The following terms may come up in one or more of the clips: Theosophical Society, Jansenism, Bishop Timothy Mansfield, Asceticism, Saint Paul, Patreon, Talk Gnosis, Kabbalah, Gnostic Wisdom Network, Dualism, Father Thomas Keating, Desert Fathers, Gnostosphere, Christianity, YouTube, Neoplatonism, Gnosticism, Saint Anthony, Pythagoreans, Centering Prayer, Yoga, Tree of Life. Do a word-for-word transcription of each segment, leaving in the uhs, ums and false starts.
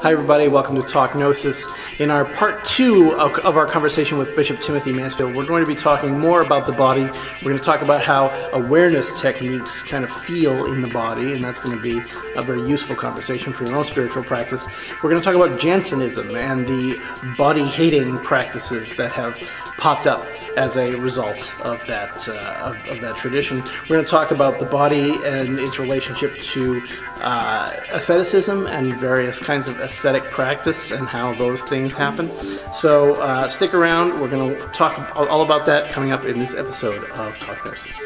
Hi everybody, welcome to Talk Gnosis. In our part two of, of our conversation with Bishop Timothy Mansfield, we're going to be talking more about the body. We're going to talk about how awareness techniques kind of feel in the body, and that's going to be a very useful conversation for your own spiritual practice. We're going to talk about Jansenism and the body-hating practices that have popped up as a result of that, uh, of, of that tradition. We're going to talk about the body and its relationship to uh, asceticism and various kinds of ascetic practice and how those things happen. So uh, stick around. We're going to talk all about that coming up in this episode of Talk Gnosis.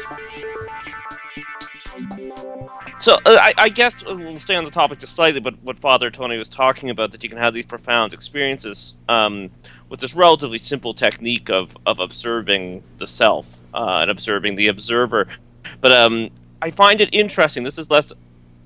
So uh, I, I guess we'll stay on the topic just slightly, but what Father Tony was talking about, that you can have these profound experiences um, with this relatively simple technique of, of observing the self uh, and observing the observer. But um, I find it interesting. This is less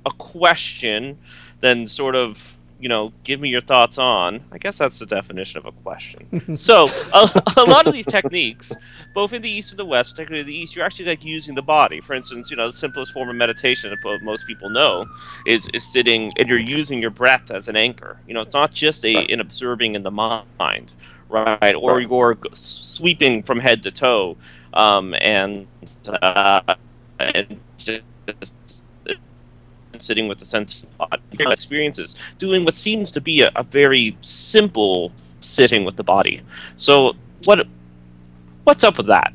a question than sort of, you know, give me your thoughts on. I guess that's the definition of a question. So a, a lot of these techniques, both in the East and the West, particularly the East, you're actually like using the body. For instance, you know, the simplest form of meditation that most people know is, is sitting, and you're using your breath as an anchor. You know, it's not just a, right. an observing in the mind, right? Or right. you're sweeping from head to toe um, and, uh, and just sitting with the sense of experiences, doing what seems to be a, a very simple sitting with the body. So what what's up with that?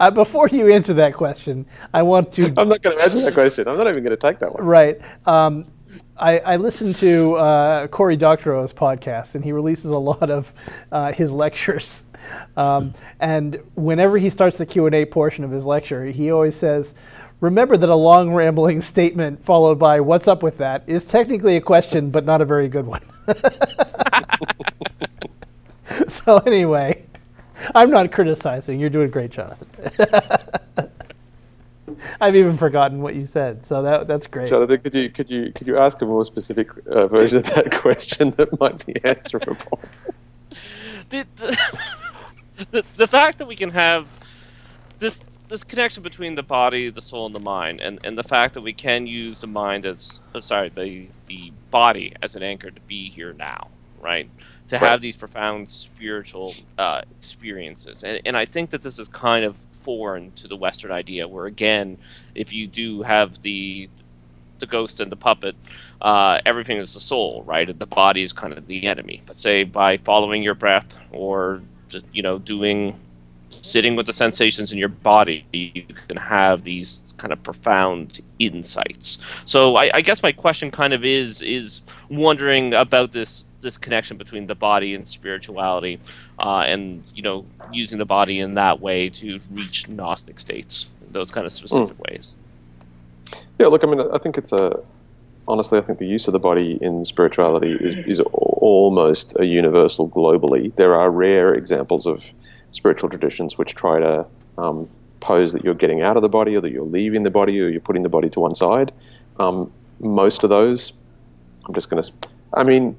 uh, before you answer that question, I want to... I'm not going to answer that question. I'm not even going to take that one. Right. Um, I, I listened to uh, Cory Doctorow's podcast, and he releases a lot of uh, his lectures. Um, and whenever he starts the Q and A portion of his lecture, he always says, remember that a long rambling statement followed by what's up with that is technically a question, but not a very good one. So anyway, I'm not criticizing. You're doing great, Jonathan. I've even forgotten what you said, so that that's great. Jonathan, could you could you could you ask a more specific uh, version of that question that might be answerable? the, the, the fact that we can have this this connection between the body, the soul, and the mind, and, and the fact that we can use the mind as oh, sorry the the body as an anchor to be here now, right? To right. have these profound spiritual uh, experiences, and and I think that this is kind of foreign to the Western idea, where again, if you do have the the ghost and the puppet, uh, everything is the soul, right? And the body is kind of the enemy. But say by following your breath, or you know, doing sitting with the sensations in your body, you can have these kind of profound insights. So I, I guess my question kind of is is wondering about this this connection between the body and spirituality, uh, and you know, using the body in that way to reach Gnostic states, those kind of specific mm. ways. Yeah, look, I mean, I think it's a honestly, I think the use of the body in spirituality is is almost a universal globally. There are rare examples of spiritual traditions which try to um, pose that you're getting out of the body, or that you're leaving the body, or you're putting the body to one side. Um, most of those, I'm just going to, I mean.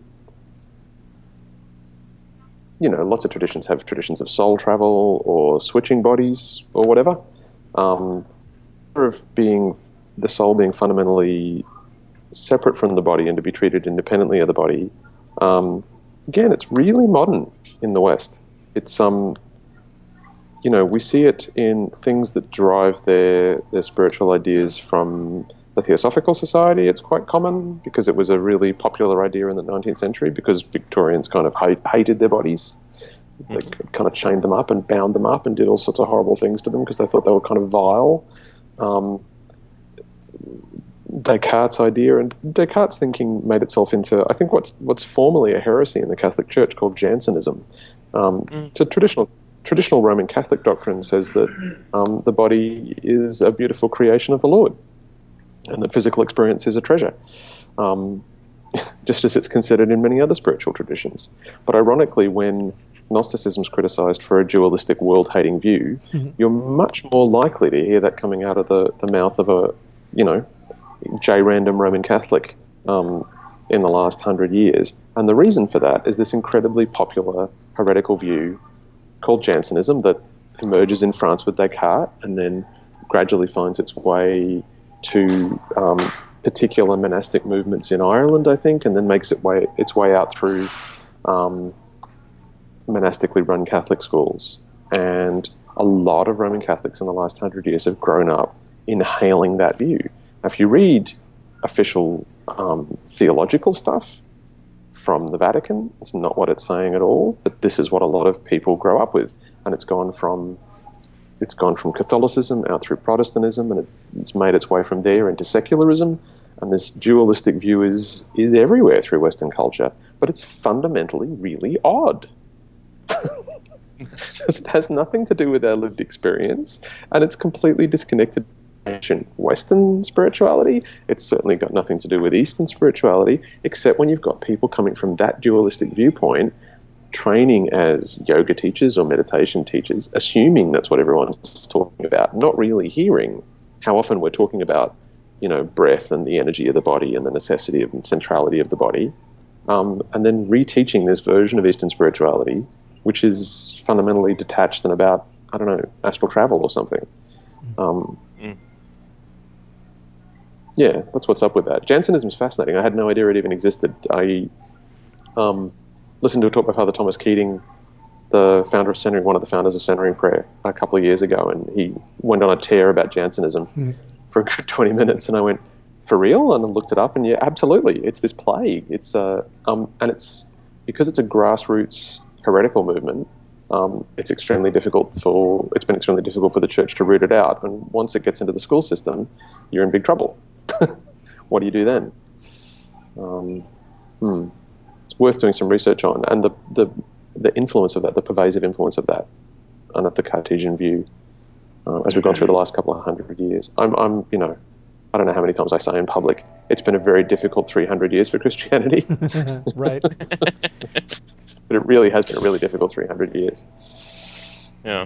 You know, lots of traditions have traditions of soul travel or switching bodies or whatever. Um, of being the soul being fundamentally separate from the body and to be treated independently of the body. Um, again, it's really modern in the West. It's um, you know, we see it in things that derive their their spiritual ideas from the Theosophical Society. It's quite common because it was a really popular idea in the nineteenth century, because Victorians kind of hate, hated their bodies. They kind of chained them up and bound them up and did all sorts of horrible things to them because they thought they were kind of vile. Um, Descartes' idea and Descartes' thinking made itself into, I think, what's what's formally a heresy in the Catholic Church called Jansenism. Um, mm. It's a traditional traditional Roman Catholic doctrine says that um, the body is a beautiful creation of the Lord, and that physical experience is a treasure, um, just as it's considered in many other spiritual traditions. But ironically, when Gnosticism is criticized for a dualistic, world-hating view, mm-hmm. you're much more likely to hear that coming out of the, the mouth of a, you know, J-random Roman Catholic um, in the last hundred years. And the reason for that is this incredibly popular heretical view called Jansenism that emerges in France with Descartes and then gradually finds its way to um, particular monastic movements in Ireland, I think, and then makes it way, its way out through um, monastically run Catholic schools. And a lot of Roman Catholics in the last hundred years have grown up inhaling that view. Now, if you read official um, theological stuff from the Vatican, it's not what it's saying at all, but this is what a lot of people grow up with. And it's gone from it's gone from Catholicism out through Protestantism, and it, it's made its way from there into secularism, and this dualistic view is is everywhere through Western culture, but it's fundamentally really odd. It's just, it has nothing to do with our lived experience, and it's completely disconnected from ancient Western spirituality. It's certainly got nothing to do with Eastern spirituality, except when you've got people coming from that dualistic viewpoint, training as yoga teachers or meditation teachers, assuming that's what everyone's talking about, not really hearing how often we're talking about, you know, breath and the energy of the body and the necessity and centrality of the body, um, and then reteaching this version of Eastern spirituality, which is fundamentally detached and about, I don't know, astral travel or something. Um, mm. Yeah, that's what's up with that. Jansenism is fascinating. I had no idea it even existed. I um, listened to a talk by Father Thomas Keating, the founder of Centering, one of the founders of Centering Prayer, a couple of years ago, and he went on a tear about Jansenism mm. for a good twenty minutes, and I went, for real? And I looked it up, and yeah, absolutely, it's this plague. It's uh, um, and it's because it's a grassroots heretical movement, um, it's extremely difficult for, it's been extremely difficult for the church to root it out. And once it gets into the school system, you're in big trouble. What do you do then? Um, hmm. It's worth doing some research on. And the, the, the influence of that, the pervasive influence of that, and of the Cartesian view, uh, as we've gone through the last couple of hundred years. I'm, I'm, you know, I don't know how many times I say in public, it's been a very difficult three hundred years for Christianity. Right. But it really has been a really difficult three hundred years. Yeah.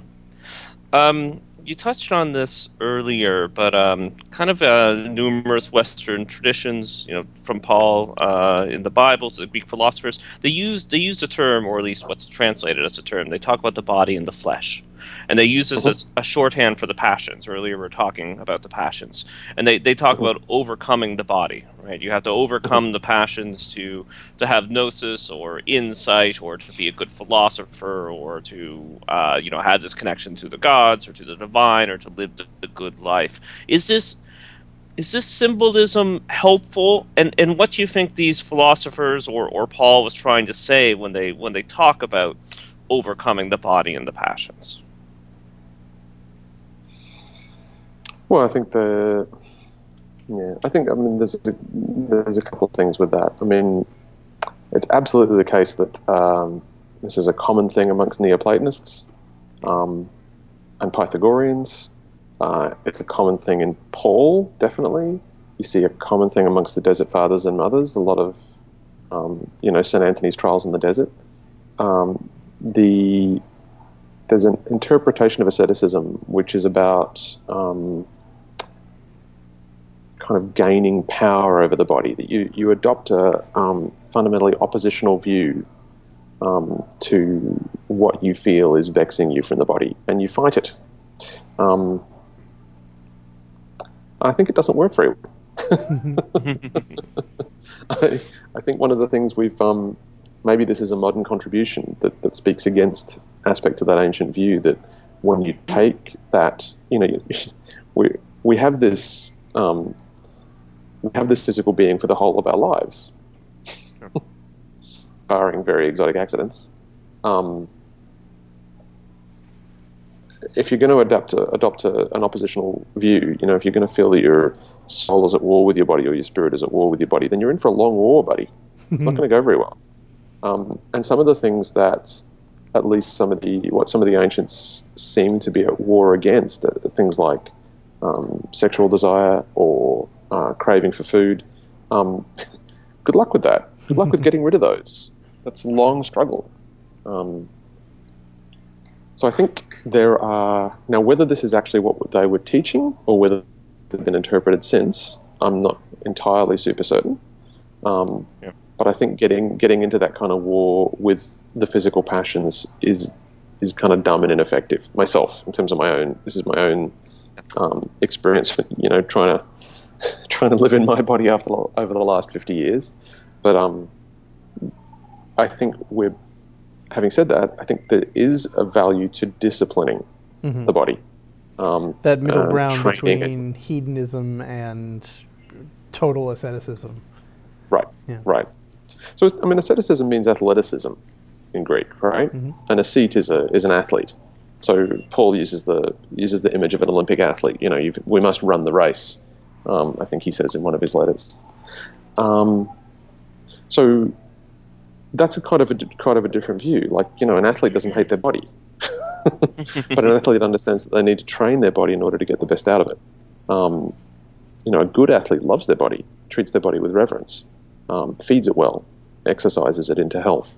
Um, you touched on this earlier, but um, kind of uh, numerous Western traditions, you know, from Paul uh, in the Bible to the Greek philosophers, they used they used a term, or at least what's translated as a term. They talk about the body and the flesh, and they use this mm-hmm. as a shorthand for the passions. Earlier, we were talking about the passions, and they they talk mm-hmm. about overcoming the body. Right, you have to overcome the passions to to have gnosis or insight, or to be a good philosopher, or to uh, you know, have this connection to the gods or to the divine, or to live the good life. Is this is this symbolism helpful? And and what do you think these philosophers or or Paul was trying to say when they when they talk about overcoming the body and the passions? Well, I think the. Yeah, I think I mean there's a, there's a couple of things with that. I mean, it's absolutely the case that um, this is a common thing amongst Neoplatonists um, and Pythagoreans. Uh, it's a common thing in Paul, definitely. You see a common thing amongst the Desert Fathers and Mothers. A lot of um, you know, Saint Anthony's trials in the desert. Um, the there's an interpretation of asceticism which is about um, kind of gaining power over the body, that you, you adopt a um, fundamentally oppositional view um, to what you feel is vexing you from the body, and you fight it. Um, I think it doesn't work very well. I, I think one of the things we've, um, maybe this is a modern contribution that, that speaks against aspects of that ancient view, that when you take that, you know, we, we have this um, we have this physical being for the whole of our lives, sure. Barring very exotic accidents. Um, if you're going to adapt a, adopt a, an oppositional view, you know, if you're going to feel that your soul is at war with your body or your spirit is at war with your body, then you're in for a long war, buddy. It's not going to go very well. Um, and some of the things that, at least some of the what some of the ancients seem to be at war against, uh, things like Um, sexual desire or uh, craving for food, um, good luck with that. Good luck with getting rid of those. That's a long struggle. Um, so I think there are... Now, whether this is actually what they were teaching or whether they've been interpreted since, I'm not entirely super certain. Um, yeah. But I think getting getting into that kind of war with the physical passions is is kind of dumb and ineffective, myself, in terms of my own... This is my own... Um, experience for, you know, trying to trying to live in my body after over the last fifty years. But um, I think we're, having said that, I think there is a value to disciplining mm-hmm. the body. Um, that middle uh, ground between it. hedonism and total asceticism. Right, yeah. right. So, it's, I mean, asceticism means athleticism in Greek, right? Mm-hmm. And ascete is a is an athlete. So Paul uses the uses the image of an Olympic athlete. You know, you've, we must run the race. Um, I think he says in one of his letters. Um, so that's a kind of a kind of a different view. Like, you know, an athlete doesn't hate their body, but an athlete understands that they need to train their body in order to get the best out of it. Um, you know, a good athlete loves their body, treats their body with reverence, um, feeds it well, exercises it into health.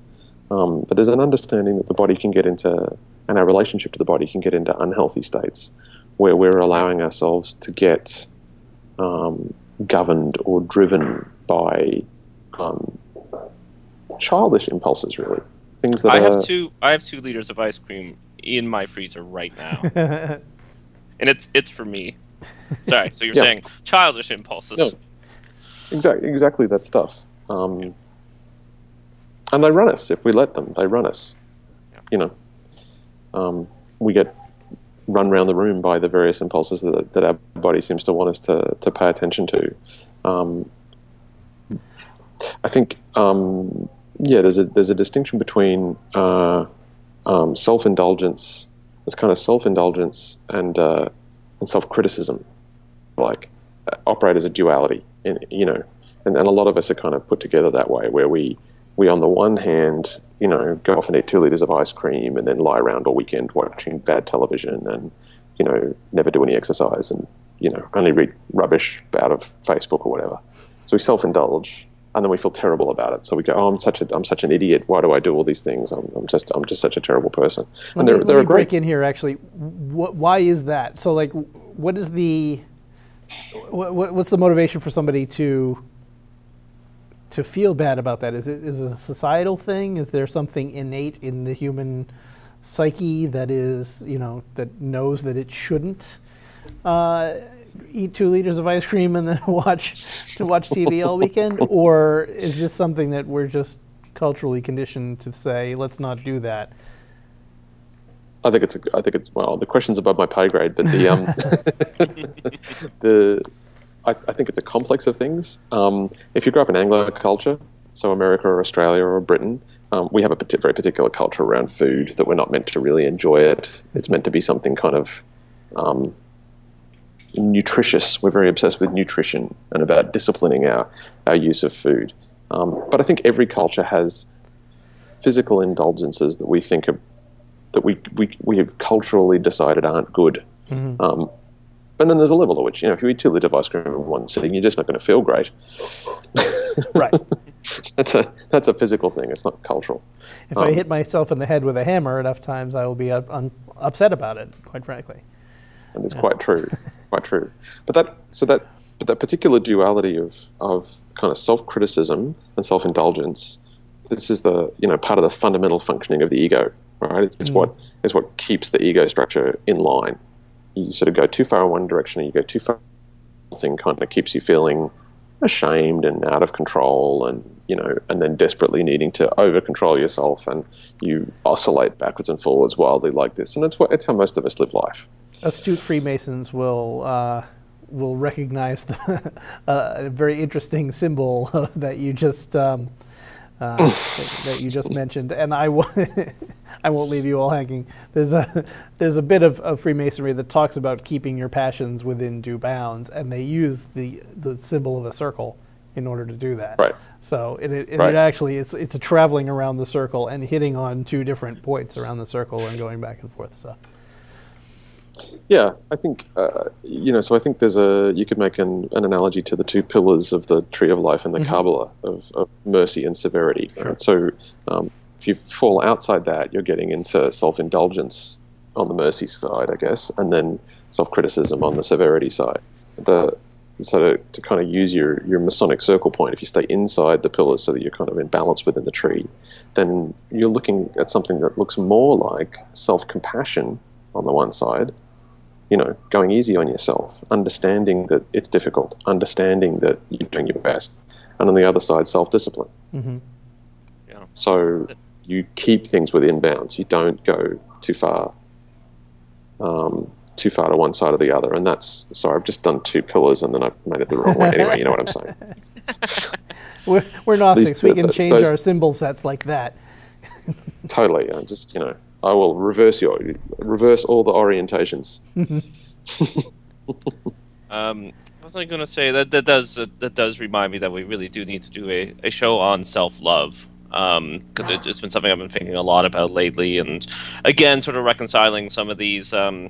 Um, but there's an understanding that the body can get into, and our relationship to the body can get into unhealthy states where we're allowing ourselves to get um, governed or driven by um, childish impulses, really. Things that I have are... two. I have two liters of ice cream in my freezer right now, and it's it's for me. Sorry. So you're yeah. saying childish impulses? No. Exactly. Exactly that stuff. Um, yeah. And they run us if we let them. They run us. Yeah. You know. Um, we get run round the room by the various impulses that, that our body seems to want us to, to pay attention to. Um, I think, um, yeah, there's a there's a distinction between uh, um, self-indulgence, this kind of self-indulgence, and uh, and self-criticism, like uh, operate as a duality. In, you know, and, and a lot of us are kind of put together that way, where we. We, on the one hand, you know, go off and eat two litres of ice cream and then lie around all weekend watching bad television and, you know, never do any exercise and, you know, only read rubbish out of Facebook or whatever. So we self-indulge and then we feel terrible about it. So we go, oh, I'm such a, I'm such an idiot. Why do I do all these things? I'm, I'm just, I'm just such a terrible person. And they're, they're a great... break in here, actually. What, why is that? So, like, what is the, what, what's the motivation for somebody to... to feel bad about that? Is it is it a societal thing? Is there something innate in the human psyche that is, you know, that knows that it shouldn't uh, eat two liters of ice cream and then watch to watch T V all weekend? Or is this something that we're just culturally conditioned to say, let's not do that? I think it's a, I think it's well, the question's above my pay grade, but the um, the. I, I think it's a complex of things. Um, if you grow up in Anglo culture, so America or Australia or Britain, um, we have a pati- very particular culture around food that we're not meant to really enjoy it. It's meant to be something kind of um, nutritious. We're very obsessed with nutrition and about disciplining our, our use of food. Um, but I think every culture has physical indulgences that we think of, that we, we, we have culturally decided aren't good. Mm-hmm. Um, And then there's a level at which, you know, if you eat two liters of ice cream in one sitting, you're just not going to feel great. Right. That's a that's a physical thing. It's not cultural. If um, I hit myself in the head with a hammer enough times, I will be up, un, upset about it, quite frankly. And it's yeah. quite true, quite true. But that so that but that particular duality of of kind of self-criticism and self-indulgence. This is the you know part of the fundamental functioning of the ego, right? It's, it's mm. what is what keeps the ego structure in line. You sort of go too far in one direction, and you go too far. Thing kind of keeps you feeling ashamed and out of control, and you know, and then desperately needing to over-control yourself, and you oscillate backwards and forwards wildly like this. And it's what it's how most of us live life. Astute Freemasons will uh, will recognize the uh, a very interesting symbol that you just um, uh, that, that you just mentioned, and I. W- I won't leave you all hanging. There's a there's a bit of, of Freemasonry that talks about keeping your passions within due bounds, and they use the the symbol of a circle in order to do that. Right. So it it, right. it actually it's it's a traveling around the circle and hitting on two different points around the circle and going back and forth. So. Yeah, I think uh, you know. So I think there's a you could make an, an analogy to the two pillars of the Tree of Life and the mm-hmm. Kabbalah of, of mercy and severity. Sure. Right? So. Um, If you fall outside that, you're getting into self-indulgence on the mercy side, I guess, and then self-criticism on the severity side. The, so to, to kind of use your, your Masonic circle point, if you stay inside the pillars so that you're kind of in balance within the tree, then you're looking at something that looks more like self-compassion on the one side you know, going easy on yourself, understanding that it's difficult, understanding that you're doing your best, and on the other side, self-discipline. Mm-hmm. Yeah. So you keep things within bounds. You don't go too far, um, too far to one side or the other. And that's, sorry, I've just done two pillars and then I've made it the wrong way. Anyway, you know what I'm saying. we're, we're Gnostics. We can the, change those, our symbol sets like that. Totally. I just, you know, I will reverse your, reverse all the orientations. um, what was I going to say? That that does uh, that does remind me that we really do need to do a, a show on self-love, because um, it, it's been something I've been thinking a lot about lately, and again, sort of reconciling some of these um,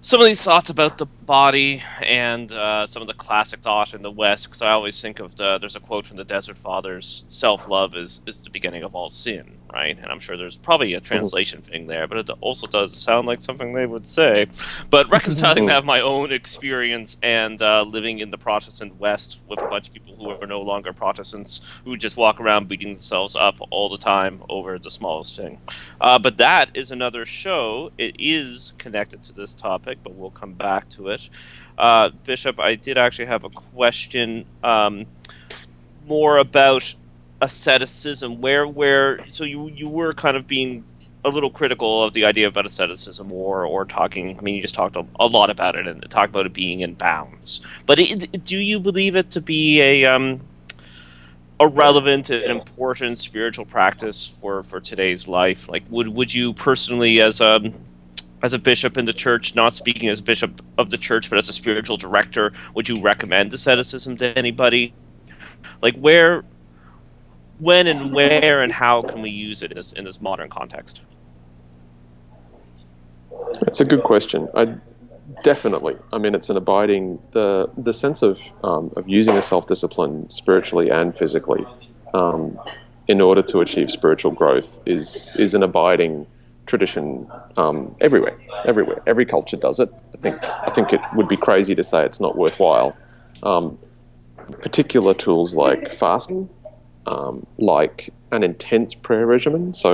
some of these thoughts about the body and uh, some of the classic thought in the West. Because I always think of the, there's a quote from the Desert Fathers: "Self-love is is the beginning of all sin." Right, and I'm sure there's probably a translation thing there, but it also does sound like something they would say. But reconciling that with my own experience and uh, living in the Protestant West with a bunch of people who are no longer Protestants, who just walk around beating themselves up all the time over the smallest thing. Uh, but that is another show. It is connected to this topic, but we'll come back to it. Uh, Bishop, I did actually have a question um, more about asceticism, where where so you you were kind of being a little critical of the idea about asceticism, or or talking, I mean, you just talked a, a lot about it and talked about it being in bounds, but it, do you believe it to be a um a relevant and important spiritual practice for for today's life? Like, would would you personally, as a as a bishop in the church, not speaking as bishop of the church but as a spiritual director, would you recommend asceticism to anybody? Like, where when and where and how can we use it in this, in this modern context? That's a good question. I definitely, I mean, it's an abiding, the the sense of um, of using a self-discipline spiritually and physically um, in order to achieve spiritual growth is is an abiding tradition um, everywhere, everywhere. Every culture does it. I think I think it would be crazy to say it's not worthwhile. Um, particular tools like fasting, Um, like an intense prayer regimen. So,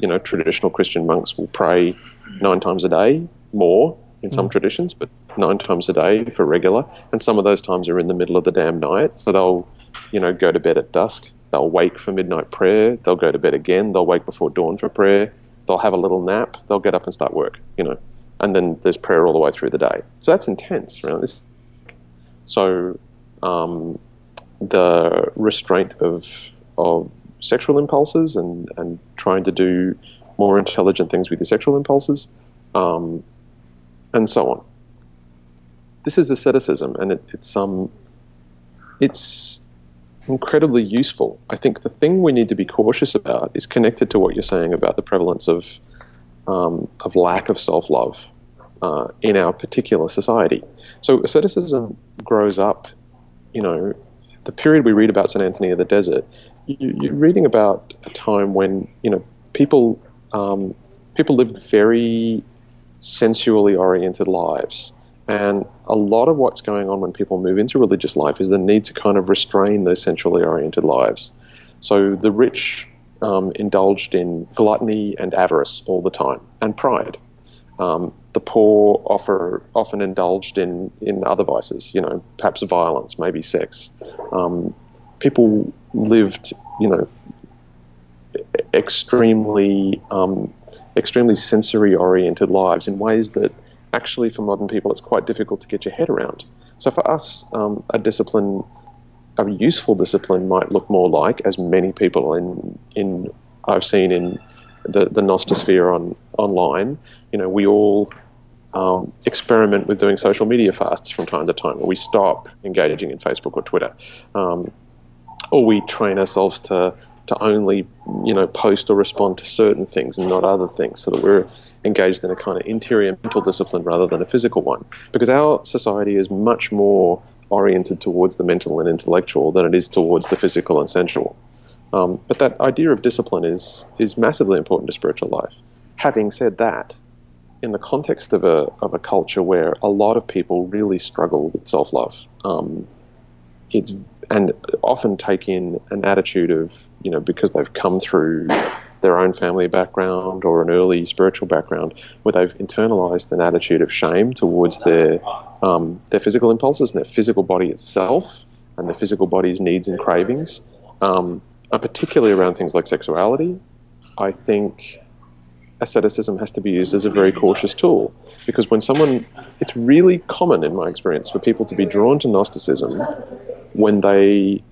you know, traditional Christian monks will pray nine times a day, more in some mm. traditions, but nine times a day for regular. And some of those times are in the middle of the damn night. So they'll, you know, go to bed at dusk. They'll wake for midnight prayer. They'll go to bed again. They'll wake before dawn for prayer. They'll have a little nap. They'll get up and start work, you know. And then there's prayer all the way through the day. So that's intense, right? It's, so, um... the restraint of of sexual impulses and, and trying to do more intelligent things with your sexual impulses, um, and so on. This is asceticism, and it, it's um, it's incredibly useful. I think the thing we need to be cautious about is connected to what you're saying about the prevalence of um, of lack of self-love uh, in our particular society. So asceticism grows up, you know. The period we read about Saint Anthony of the Desert, you, you're reading about a time when, you know, people um, people lived very sensually oriented lives, and a lot of what's going on when people move into religious life is the need to kind of restrain those sensually oriented lives. So the rich um, indulged in gluttony and avarice all the time, and pride. Um, the poor offer, often indulged in, in other vices, you know, perhaps violence, maybe sex. Um, people lived, you know, extremely, um, extremely sensory-oriented lives in ways that actually for modern people it's quite difficult to get your head around. So for us, um, a discipline, a useful discipline might look more like, as many people in, in I've seen in the, the Gnostosphere on, online, you know, we all um, experiment with doing social media fasts from time to time, or we stop engaging in Facebook or Twitter, um, or we train ourselves to, to only, you know, post or respond to certain things and not other things, so that we're engaged in a kind of interior mental discipline rather than a physical one, because our society is much more oriented towards the mental and intellectual than it is towards the physical and sensual. Um, but that idea of discipline is is massively important to spiritual life. Having said that, in the context of a of a culture where a lot of people really struggle with self-love, um, it's and often take in an attitude of, you know, because they've come through their own family background or an early spiritual background where they've internalized an attitude of shame towards their um, their physical impulses and their physical body itself and the physical body's needs and cravings, um, and particularly around things like sexuality. I think asceticism has to be used as a very cautious tool, because when someone, it's really common in my experience for people to be drawn to Gnosticism when they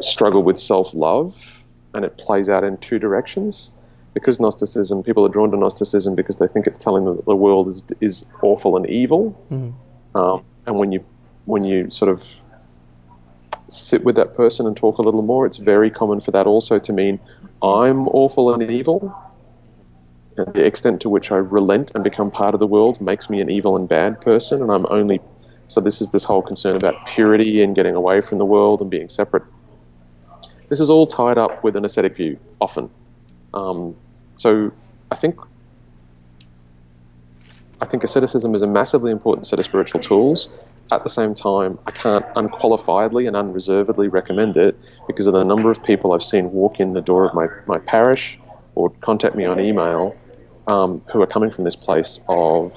struggle with self-love, and it plays out in two directions. Because Gnosticism, people are drawn to Gnosticism because they think it's telling them that the world is is awful and evil. Mm-hmm. um, and when you when you sort of sit with that person and talk a little more, it's very common for that also to mean I'm awful and evil, and the extent to which I relent and become part of the world makes me an evil and bad person, and I'm only so this is this whole concern about purity and getting away from the world and being separate. This is all tied up with an ascetic view often. Um, so I think I think asceticism is a massively important set of spiritual tools. At the same time, I can't unqualifiedly and unreservedly recommend it because of the number of people I've seen walk in the door of my, my parish or contact me on email um, who are coming from this place of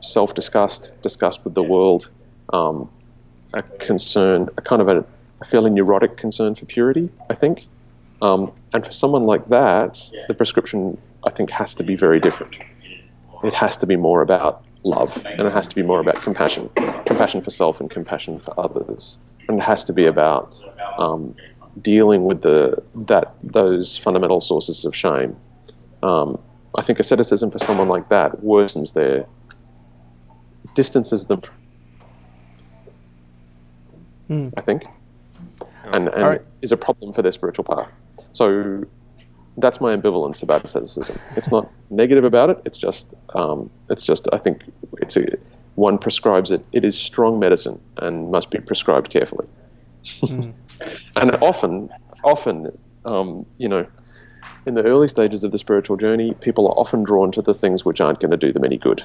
self-disgust, disgust with the world, um, a concern, a kind of a, a fairly neurotic concern for purity, I think. Um, and for someone like that, the prescription, I think, has to be very different. It has to be more about love, and it has to be more about compassion, compassion for self and compassion for others, and it has to be about um, dealing with the that those fundamental sources of shame. Um, I think asceticism for someone like that worsens their, distances them. Mm. I think, and, and right. is a problem for their spiritual path. So that's my ambivalence about asceticism. It's not negative about it. It's just, um, it's just. I think it's a, one prescribes it. It is strong medicine and must be prescribed carefully. Mm. And often, often, um, you know, in the early stages of the spiritual journey, people are often drawn to the things which aren't going to do them any good.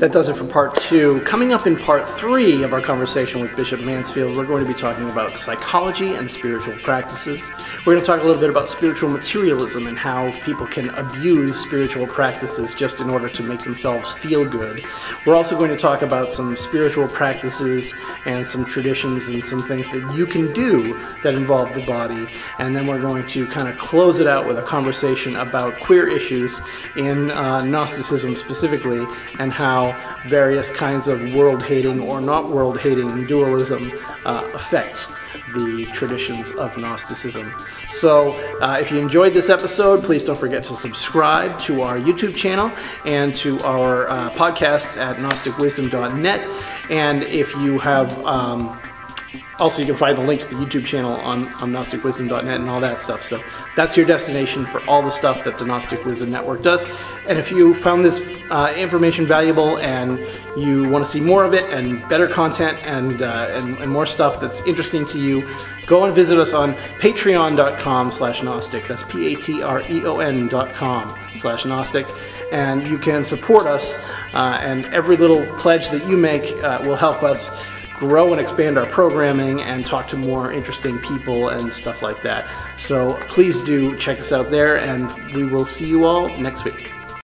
That does it for part two. Coming up in part three of our conversation with Bishop Mansfield, we're going to be talking about psychology and spiritual practices. We're going to talk a little bit about spiritual materialism and how people can abuse spiritual practices just in order to make themselves feel good. We're also going to talk about some spiritual practices and some traditions and some things that you can do that involve the body. And then we're going to kind of close it out with a conversation about queer issues in uh, Gnosticism specifically, and how various kinds of world-hating or not world-hating dualism uh, affect the traditions of Gnosticism. So uh, if you enjoyed this episode, please don't forget to subscribe to our YouTube channel and to our uh, podcast at gnostic wisdom dot net. And if you have... Um, also, you can find the link to the YouTube channel on, on gnostic wisdom dot net and all that stuff. So that's your destination for all the stuff that the Gnostic Wisdom Network does. And if you found this uh, information valuable and you want to see more of it and better content and, uh, and, and more stuff that's interesting to you, go and visit us on patreon dot com slash Gnostic. That's P A T R E O N dot com slash Gnostic. And you can support us, uh, and every little pledge that you make uh, will help us grow and expand our programming and talk to more interesting people and stuff like that. So please do check us out there, and we will see you all next week.